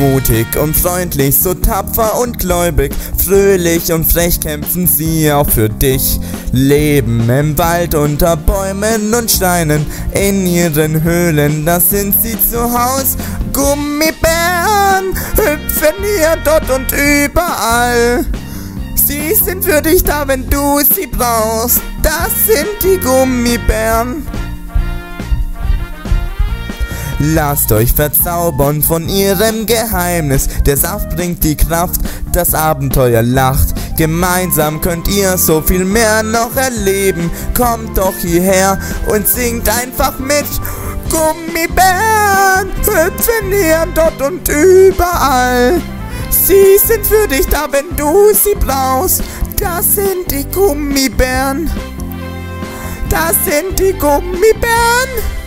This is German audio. mutig und freundlich, so tapfer und gläubig, fröhlich und frech kämpfen sie auch für dich. Leben im Wald unter Bäumen und Steinen, in ihren Höhlen, da sind sie zu Haus. Gummibären hüpfen hier, dort und überall. Sie sind für dich da, wenn du sie brauchst. Das sind die Gummibären. Lasst euch verzaubern von ihrem Geheimnis. Der Saft bringt die Kraft, das Abenteuer lacht. Gemeinsam könnt ihr so viel mehr noch erleben. Kommt doch hierher und singt einfach mit. Gummibären hüpfen hier, dort und überall. Sie sind für dich da, wenn du sie brauchst. Das sind die Gummibären. Das sind die Gummibären.